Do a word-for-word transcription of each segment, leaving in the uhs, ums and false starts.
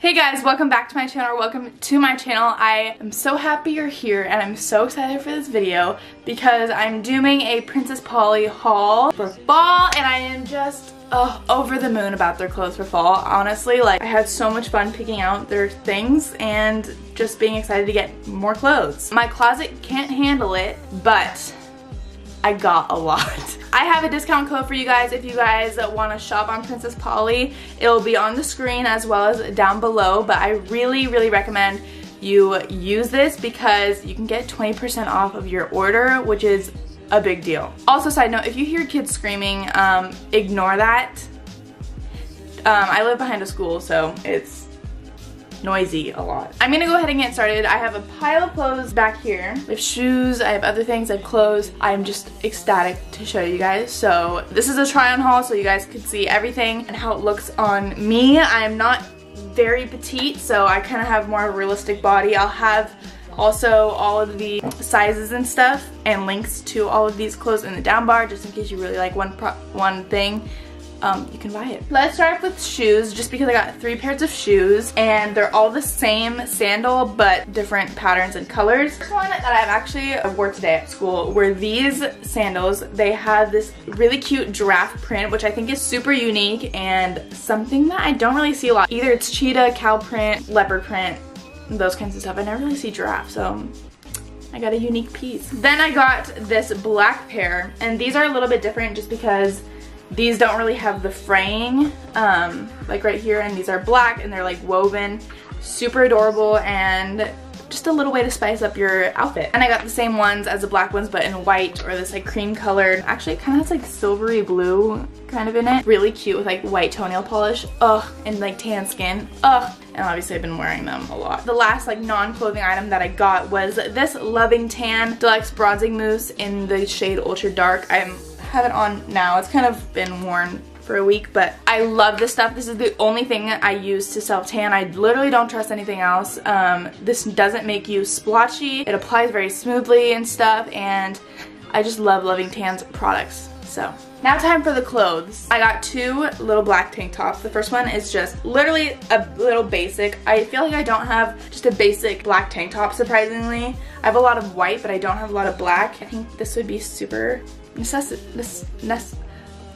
Hey guys, welcome back to my channel, welcome to my channel. I am so happy you're here and I'm so excited for this video because I'm doing a Princess Polly haul for fall and I am just oh, over the moon about their clothes for fall. Honestly, like I had so much fun picking out their things and just being excited to get more clothes. My closet can't handle it, but I got a lot. I have a discount code for you guys if you guys want to shop on Princess Polly. It'll be on the screen as well as down below, but I really, really recommend you use this because you can get twenty percent off of your order, which is a big deal. Also, side note, if you hear kids screaming, um, ignore that. Um, I live behind a school, so it's noisy a lot. I'm gonna go ahead and get started. I have a pile of clothes back here. I have shoes, I have other things, I have clothes. I'm just ecstatic to show you guys. So this is a try on haul so you guys could see everything and how it looks on me. I'm not very petite, so I kind of have more of a realistic body. I'll have also all of the sizes and stuff and links to all of these clothes in the down bar just in case you really like one, pro one thing. Um, you can buy it. Let's start off with shoes just because I got three pairs of shoes and they're all the same sandal but different patterns and colors. First one that I've actually wore today at school were these sandals. They have this really cute giraffe print which I think is super unique and something that I don't really see a lot. Either it's cheetah, cow print, leopard print, those kinds of stuff. I never really see giraffe, so I got a unique piece. Then I got this black pair and these are a little bit different just because these don't really have the fraying, um, like right here, and these are black and they're like woven, super adorable and just a little way to spice up your outfit. And I got the same ones as the black ones but in white or this like cream colored. Actually it kind of has like silvery blue kind of in it. Really cute with like white toenail polish, ugh, and like tan skin, ugh. And obviously I've been wearing them a lot. The last like non-clothing item that I got was this Loving Tan Deluxe Bronzing Mousse in the shade Ultra Dark. I'm have it on now. It's kind of been worn for a week, but I love this stuff. This is the only thing that I use to self-tan. I literally don't trust anything else. Um, this doesn't make you splotchy. It applies very smoothly and stuff, and I just love Loving Tan's products. So now time for the clothes. I got two little black tank tops. The first one is just literally a little basic. I feel like I don't have just a basic black tank top, surprisingly. I have a lot of white, but I don't have a lot of black. I think this would be super Necessi this nece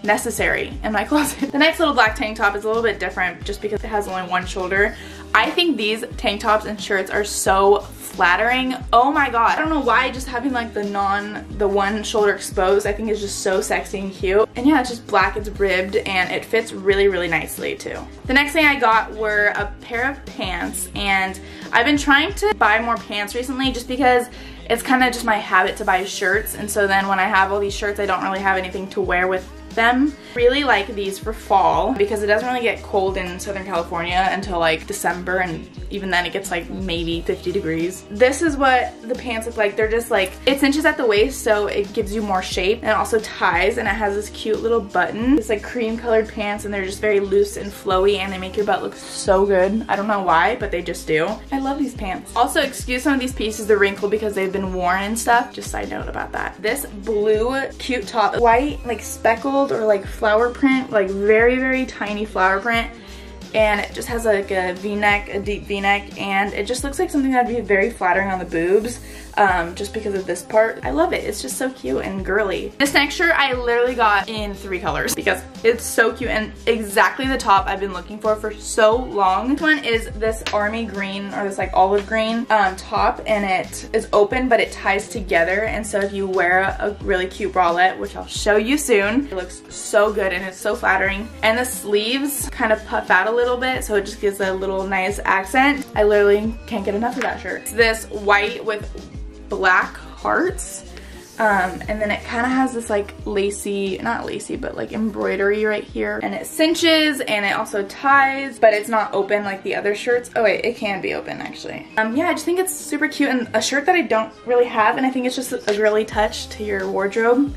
necessary in my closet. The next little black tank top is a little bit different just because it has only one shoulder. I think these tank tops and shirts are so flattering. Oh my god. I don't know why, just having like the non, the one shoulder exposed I think is just so sexy and cute. And yeah, it's just black, it's ribbed, and it fits really, really nicely too. The next thing I got were a pair of pants, and I've been trying to buy more pants recently just because it's kind of just my habit to buy shirts, and so then when I have all these shirts I don't really have anything to wear with them. Really like these for fall because it doesn't really get cold in Southern California until like December, and even then it gets like maybe fifty degrees. This is what the pants look like. They're just like, it's inches at the waist so it gives you more shape, and it also ties, and it has this cute little button. It's like cream colored pants and they're just very loose and flowy and they make your butt look so good. I don't know why, but they just do. I love these pants. Also, excuse some of these pieces, they're wrinkled because they've been worn and stuff. Just side note about that. This blue cute top, white like speckled or like flower print, like very very tiny flower print, and it just has like a v-neck, a deep v-neck, and it just looks like something that would be very flattering on the boobs, um, just because of this part. I love it, it's just so cute and girly. This next shirt I literally got in three colors because it's so cute and exactly the top I've been looking for for so long. This one is this army green or this like olive green um, top, and it is open but it ties together, and so if you wear a really cute bralette, which I'll show you soon, it looks so good and it's so flattering. And the sleeves kind of puff out a little bit, so it just gives a little nice accent. I literally can't get enough of that shirt. It's this white with black hearts, um, and then it kind of has this like lacy, not lacy, but like embroidery right here, and it cinches and it also ties, but it's not open like the other shirts. Oh wait, it can be open actually. Um, yeah, I just think it's super cute and a shirt that I don't really have, and I think it's just a girly touch to your wardrobe.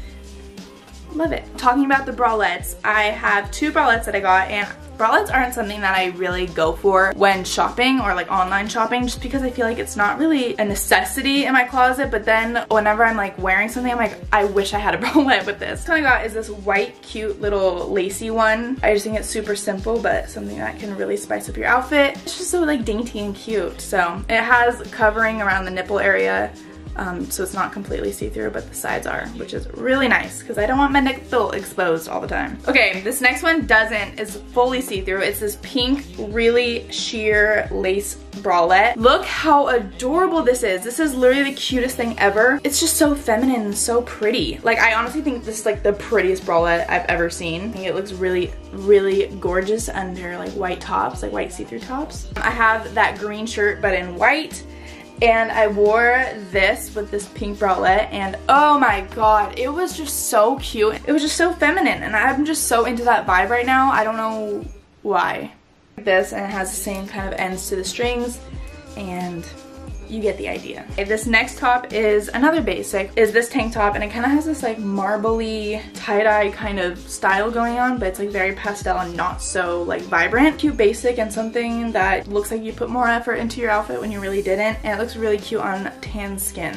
love it. Talking about the bralettes, I have two bralettes that I got, and bralettes aren't something that I really go for when shopping or like online shopping, just because I feel like it's not really a necessity in my closet, but then whenever I'm like wearing something, I'm like, I wish I had a bralette with this. What I got is this white, cute little lacy one. I just think it's super simple, but something that can really spice up your outfit. It's just so like dainty and cute. So it has covering around the nipple area. Um, so it's not completely see-through, but the sides are, which is really nice because I don't want my nipple exposed all the time. Okay, this next one doesn't, is fully see-through. It's this pink, really sheer lace bralette. Look how adorable this is. This is literally the cutest thing ever. It's just so feminine and so pretty. Like, I honestly think this is like the prettiest bralette I've ever seen. I think it looks really, really gorgeous under like white tops, like white see-through tops. I have that green shirt, but in white. And I wore this with this pink bralette, and oh my god, it was just so cute. It was just so feminine, and I'm just so into that vibe right now. I don't know why. This, and it has the same kind of ends to the strings, and you get the idea. Okay, this next top is another basic, is this tank top, and it kind of has this like marbly tie-dye kind of style going on, but it's like very pastel and not so like vibrant. Cute basic and something that looks like you put more effort into your outfit when you really didn't, and it looks really cute on tan skin.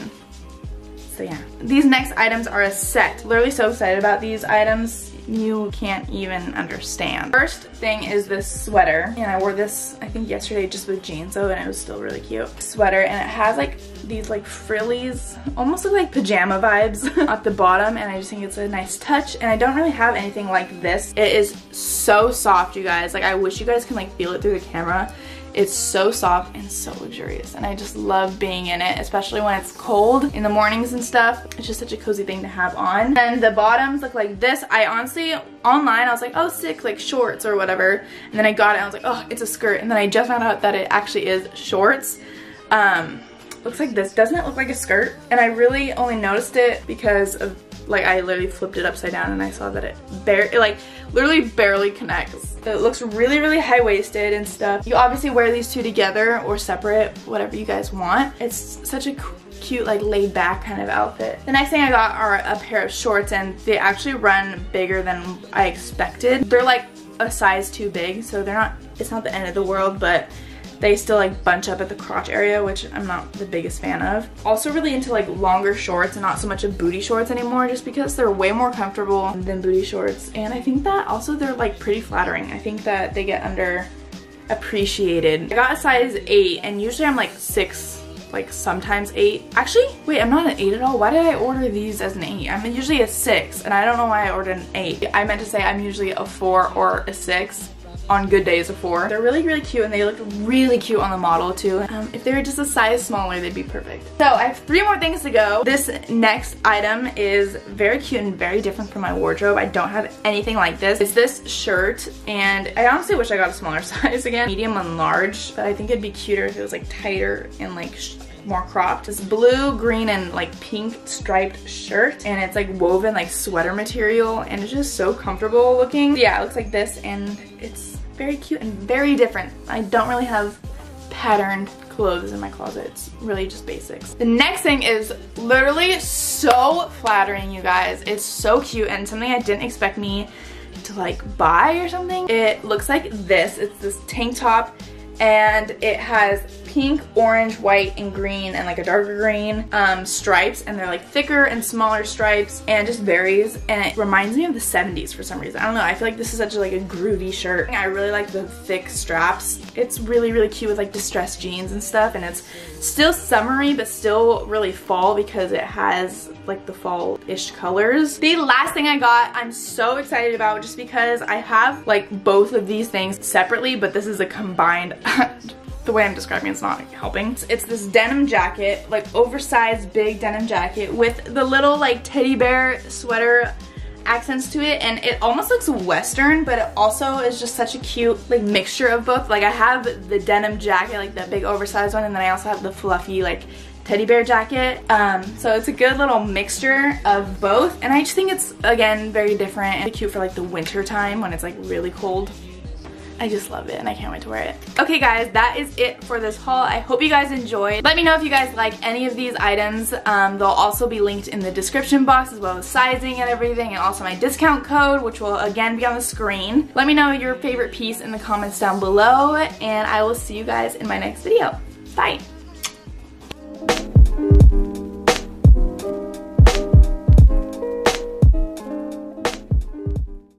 So yeah. These next items are a set. Literally so excited about these items. You can't even understand. First thing is this sweater, and I wore this I think yesterday just with jeans though, and it was still really cute. Sweater, and it has like these like frillies, almost look like pajama vibes at the bottom, and I just think it's a nice touch, and I don't really have anything like this. It is so soft, you guys. Like, I wish you guys can like feel it through the camera. It's so soft and so luxurious, and I just love being in it, especially when it's cold in the mornings and stuff. It's just such a cozy thing to have on. And the bottoms look like this. I honestly, online, I was like, oh, sick, like shorts or whatever. And then I got it, and I was like, oh, it's a skirt. And then I just found out that it actually is shorts. Um, looks like this. Doesn't it look like a skirt? And I really only noticed it because of, like, I literally flipped it upside down, and I saw that it bare, it like literally barely connects. It looks really, really high-waisted and stuff. You obviously wear these two together or separate, whatever you guys want. It's such a cute, like, laid-back kind of outfit. The next thing I got are a pair of shorts, and they actually run bigger than I expected. They're like a size too big, so they're not, it's not the end of the world, but they still like bunch up at the crotch area, which I'm not the biggest fan of. Also really into like longer shorts and not so much of booty shorts anymore, just because they're way more comfortable than booty shorts. And I think that also they're like pretty flattering. I think that they get underappreciated. I got a size eight, and usually I'm like six, like sometimes eight. Actually, wait, I'm not an eight at all. Why did I order these as an eight? I'm usually a six, and I don't know why I ordered an eight. I meant to say I'm usually a four or a six. On good days before. They're really, really cute, and they look really cute on the model too. Um, if they were just a size smaller, they'd be perfect. So I have three more things to go. This next item is very cute and very different from my wardrobe. I don't have anything like this. It's this shirt, and I honestly wish I got a smaller size again. Medium and large, but I think it'd be cuter if it was like tighter and like sh more cropped. This blue, green, and like pink striped shirt, and it's like woven like sweater material, and it's just so comfortable looking. Yeah, it looks like this, and it's very cute and very different. I don't really have patterned clothes in my closet. It's really just basics. The next thing is literally so flattering, you guys. It's so cute, and something I didn't expect me to like buy or something. It looks like this. It's this tank top, and it has pink, orange, white, and green, and like a darker green um, stripes, and they're like thicker and smaller stripes, and just varies, and it reminds me of the seventies for some reason. I don't know, I feel like this is such a, like a groovy shirt. I really like the thick straps. It's really, really cute with like distressed jeans and stuff, and it's still summery but still really fall because it has like the fall-ish colors. The last thing I got, I'm so excited about, just because I have like both of these things separately, but this is a combined the way I'm describing it's not helping. It's this denim jacket, like oversized big denim jacket with the little like teddy bear sweater accents to it, and it almost looks western, but it also is just such a cute like mixture of both. Like, I have the denim jacket, like that big oversized one, and then I also have the fluffy like teddy bear jacket. Um, so it's a good little mixture of both, and I just think it's, again, very different and cute for like the winter time when it's like really cold. I just love it and I can't wait to wear it. Okay guys, that is it for this haul. I hope you guys enjoyed. Let me know if you guys like any of these items. Um, they'll also be linked in the description box, as well as sizing and everything, and also my discount code, which will again be on the screen. Let me know your favorite piece in the comments down below, and I will see you guys in my next video. Bye!